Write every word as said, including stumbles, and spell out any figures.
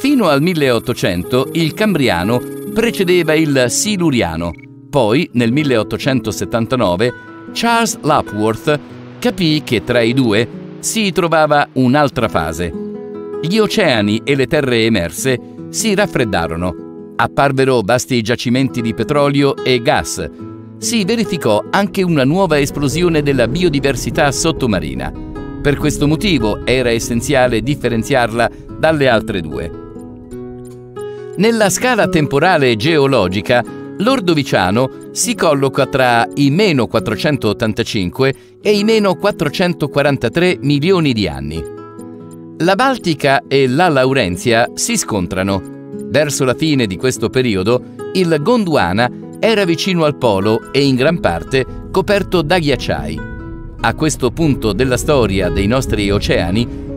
Fino al milleottocento il Cambriano precedeva il Siluriano. Poi, nel milleottocentosettantanove, Charles Lapworth capì che tra i due si trovava un'altra fase. Gli oceani e le terre emerse si raffreddarono, apparvero vasti giacimenti di petrolio e gas. Si verificò anche una nuova esplosione della biodiversità sottomarina. Per questo motivo era essenziale differenziarla dalle altre due. Nella scala temporale geologica, l'Ordoviciano si colloca tra i meno quattrocentottantacinque e i meno quattrocentoquarantatré milioni di anni. La Baltica e la Laurentia si scontrano. Verso la fine di questo periodo, il Gondwana era vicino al polo e in gran parte coperto da ghiacciai. A questo punto della storia dei nostri oceani,